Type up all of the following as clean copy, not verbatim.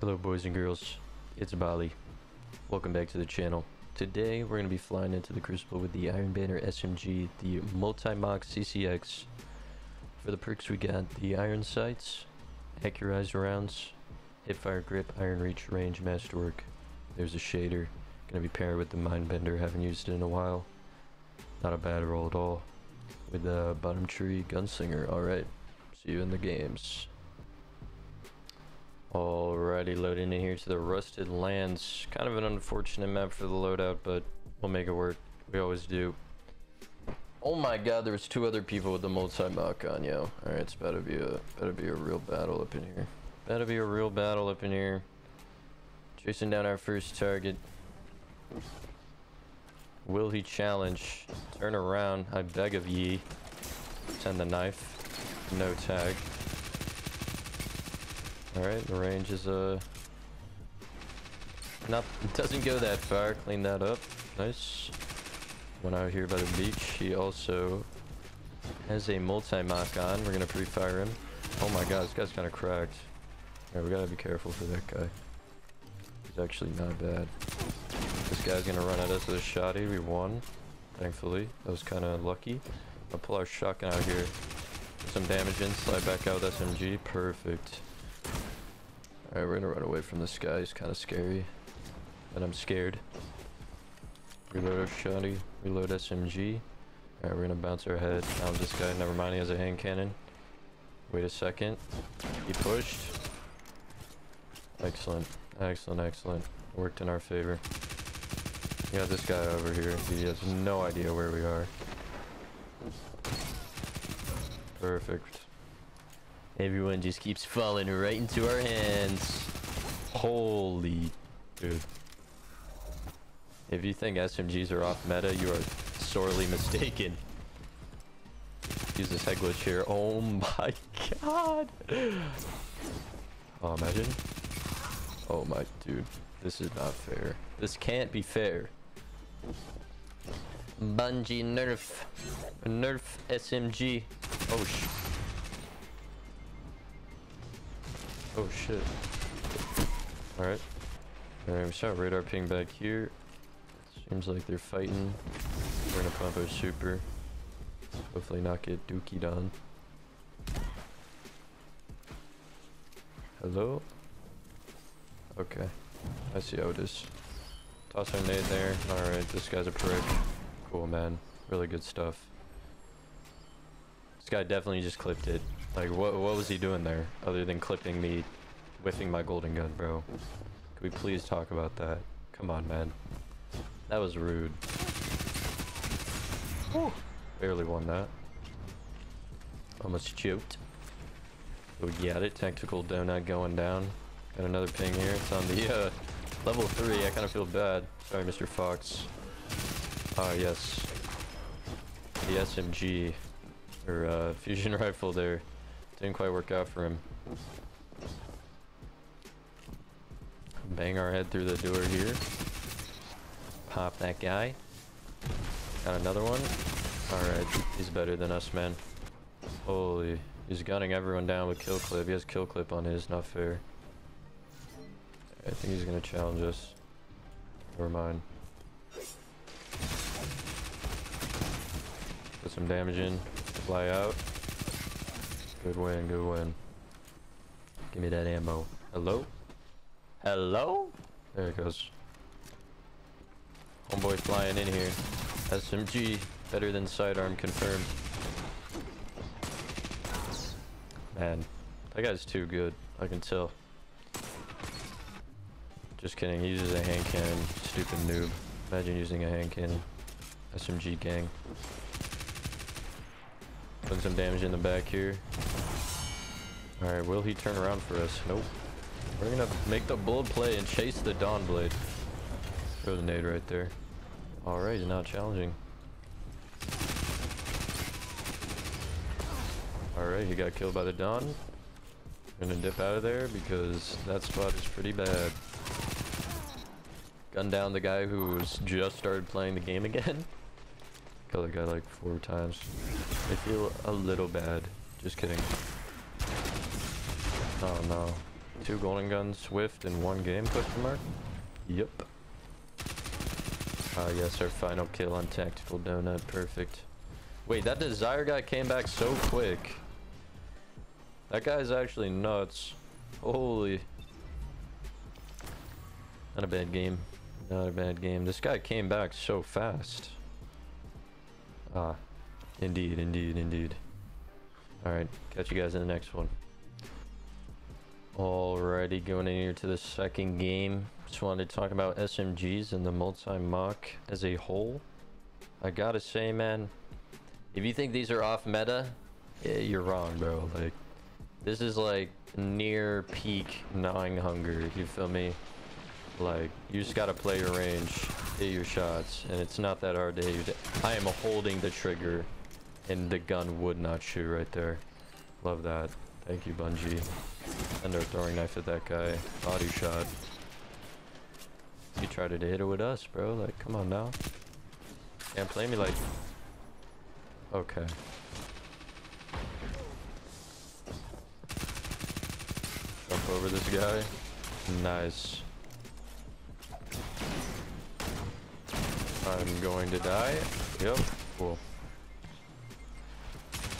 Hello boys and girls, it's bbolliee. Welcome back to the channel. Today we're going to be flying into the Crucible with the Iron Banner SMG, the Multimach CCX. For the perks we got the Iron Sights, Accurized Rounds, Hit Fire Grip, Iron Reach Range, Masterwork. There's a shader, going to be paired with the Mindbender, haven't used it in a while. Not a bad roll at all. With the Bottom Tree Gunslinger, alright. See you in the games. Alrighty, loading in here to the Rusted Lands. Kind of an unfortunate map for the loadout, but we'll make it work. We always do. Oh my god, there was two other people with the Multimach on, yo. Alright, it's better be a real battle up in here. Better be a real battle up in here. Chasing down our first target. Will he challenge? Turn around, I beg of ye. Send the knife. No tag. Alright, the range is doesn't go that far. Clean that up. Nice. Went out here by the beach. He also has a Multimach on. We're gonna pre-fire him. Oh my god, this guy's kinda cracked. Alright, we gotta be careful for that guy. He's actually not bad. This guy's gonna run at us with a shotty. We won. Thankfully. That was kinda lucky. I'll pull our shotgun out here. Put some damage in, slide back out with SMG. Perfect. Alright, we're gonna run away from this guy. He's kind of scary. And I'm scared. Reload our shotty. Reload SMG. Alright, we're gonna bounce our head. Now this guy. Never mind, he has a hand cannon. Wait a second. He pushed. Excellent. Excellent, excellent. Worked in our favor. We got this guy over here. He has no idea where we are. Perfect. Everyone just keeps falling right into our hands. Holy dude. If you think SMGs are off meta, you are sorely mistaken. Use this head glitch here. Oh my god. Oh, imagine. Oh my dude. This is not fair. This can't be fair. Bungie nerf. Nerf SMG. Oh shit. Oh shit. Alright. Alright, we shot radar ping back here. Seems like they're fighting. We're gonna pop our super. Hopefully not get dookied on. Hello? Okay. I see how it is. Toss our nade there. Alright, this guy's a prick. Cool, man. Really good stuff. This guy definitely just clipped it. Like, what was he doing there other than clipping me, whiffing my golden gun, bro? Could we please talk about that? Come on, man. That was rude. Whew. Barely won that. Almost choked. We got it. Tactical donut going down. Got another ping here. It's on the level 3. I kind of feel bad. Sorry, Mr. Fox. Ah, yes. The SMG. Or, fusion rifle there. Didn't quite work out for him. Bang our head through the door here. Pop that guy. Got another one. Alright, he's better than us, man. Holy. He's gunning everyone down with kill clip. He has kill clip on his, not fair. I think he's gonna challenge us. Never mind. Put some damage in. Fly out. Good win, good win. Give me that ammo. Hello? Hello? There it goes. Homeboy flying in here. SMG. Better than sidearm confirmed. Man. That guy's too good. I can tell. Just kidding. He uses a hand cannon. Stupid noob. Imagine using a hand cannon. SMG gang. Putting some damage in the back here. Alright, will he turn around for us? Nope. We're gonna make the bold play and chase the Dawnblade. Throw the nade right there. Alright, he's not challenging. Alright, he got killed by the Dawn. Gonna dip out of there because that spot is pretty bad. Gun down the guy who's just started playing the game again. Killed the guy like 4 times. I feel a little bad. Just kidding. Oh no. 2 golden guns swift in 1 game, question mark? Yep. Ah, yes, our final kill on Tactical Donut. Perfect. Wait, that Desire guy came back so quick. That guy's actually nuts. Holy. Not a bad game. Not a bad game. This guy came back so fast. Ah. Indeed, indeed, indeed. Alright, catch you guys in the next one. Alrighty, going in here to the second game. Just wanted to talk about SMGs and the Multimach as a whole. I gotta say, man, if you think these are off meta, yeah, you're wrong, bro. Like, this is like near peak gnawing hunger, you feel me? Like, you just gotta play your range, hit your shots, and it's not that hard to hit your... I am holding the trigger and the gun would not shoot right there. Love that. Thank you, Bungie. And our throwing knife at that guy. Body shot. You tried to hit it with us, bro. Like, come on now. Can't play me like... Okay. Jump over this guy. Nice. I'm going to die. Yep. Cool.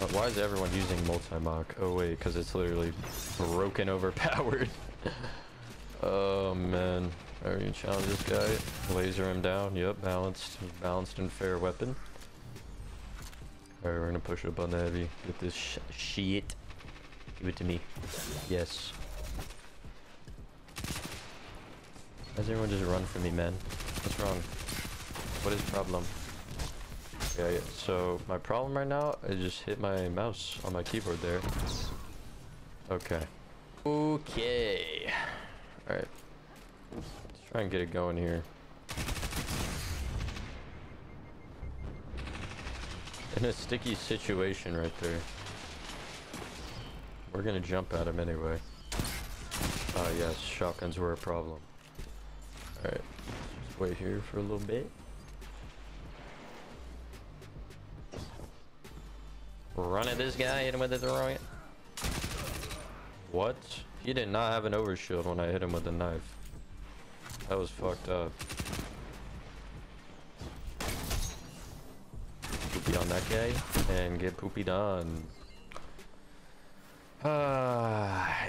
But why is everyone using Multimach? Oh wait, because it's literally broken, overpowered. Oh man. Alright, you can challenge this guy. Laser him down. Yep, balanced. Balanced and fair weapon. Alright, we're gonna push up on the heavy. Get this shit. Give it to me. Yes. Why does everyone just run from me, man? What's wrong? What is the problem? Yeah, yeah, so my problem right now, I just hit my mouse on my keyboard there. Okay. Okay. Alright. Let's try and get it going here. In a sticky situation right there. We're gonna jump at him anyway. Oh yes, shotguns were a problem. Alright. Just wait here for a little bit. Run at this guy, hit him with it the wrong... What? He did not have an overshield when I hit him with the knife. That was fucked up. Poopy on that guy, and get poopied on.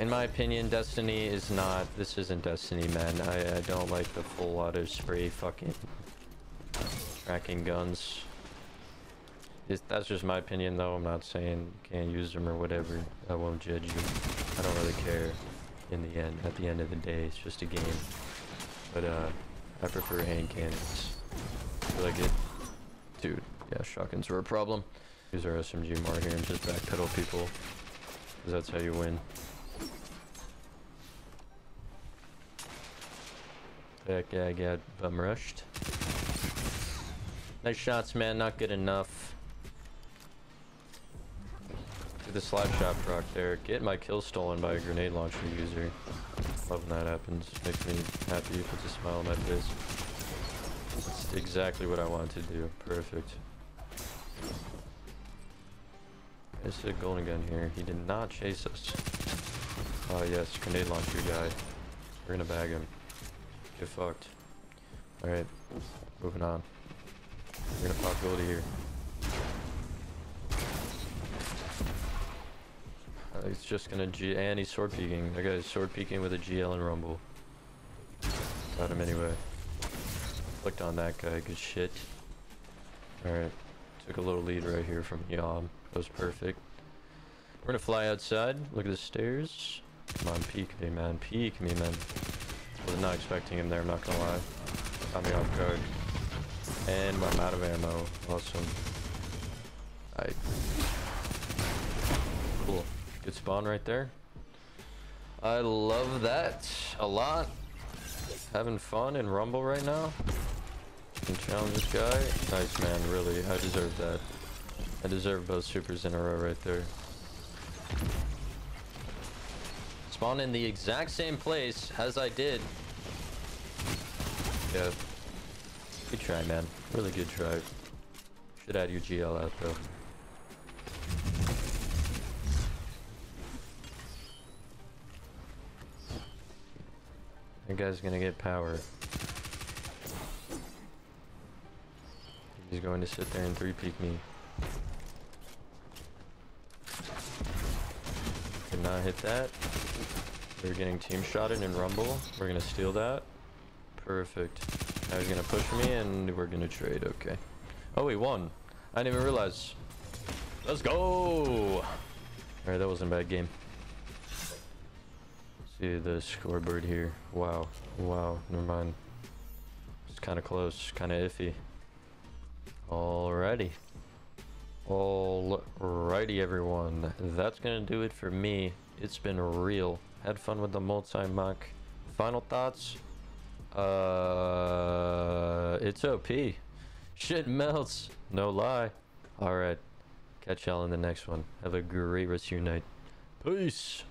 In my opinion, Destiny is not... This isn't Destiny, man. I don't like the full auto spray fucking... tracking guns. That's just my opinion though. I'm not saying you can't use them or whatever. I won't judge you. I don't really care in the end. At the end of the day, it's just a game. But I prefer hand cannons. I feel like it. Dude, yeah, shotguns were a problem. Use our SMG more here and just backpedal people. Because that's how you win. That guy got bum rushed. Nice shots, man. Not good enough. The slap shot proc there. Get my kill stolen by a grenade launcher user. Love when that happens. Makes me happy. Puts a smile on my face. That's exactly what I wanted to do. Perfect. There's a golden gun here. He did not chase us. Oh yes, grenade launcher guy. We're gonna bag him. Get fucked. Alright. Moving on. We're gonna pop Goldie here. It's just gonna G, and he's sword peeking. That guy's sword peeking with a GL and Rumble. Got him anyway. Clicked on that guy, good shit. Alright, took a little lead right here from Yom. That was perfect. We're gonna fly outside, look at the stairs. Come on, peek me, man, peek me, man. I was not expecting him there, I'm not gonna lie. Got me off guard. And I'm out of ammo, awesome. Alright. Cool. Good spawn right there. I love that a lot. Having fun in Rumble right now. Can challenge this guy. Nice, man, really. I deserve that. I deserve both supers in a row right there. Spawn in the exact same place as I did. Yeah. Good try, man. Really good try. Should add your GL out, though. That guy's gonna get power. He's going to sit there and three peek me. Did not hit that. We're getting team shotted in Rumble. We're gonna steal that. Perfect. Now he's gonna push me and we're gonna trade. Okay. Oh, we won. I didn't even realize. Let's go. Alright, that wasn't a bad game. Let's see the scoreboard here. Wow. Wow. Never mind. It's kind of close. Kind of iffy. Alrighty. Alrighty, everyone. That's going to do it for me. It's been real. Had fun with the Multimach. Final thoughts? It's OP. Shit melts. No lie. Alright. Catch y'all in the next one. Have a great rest of your night. Peace.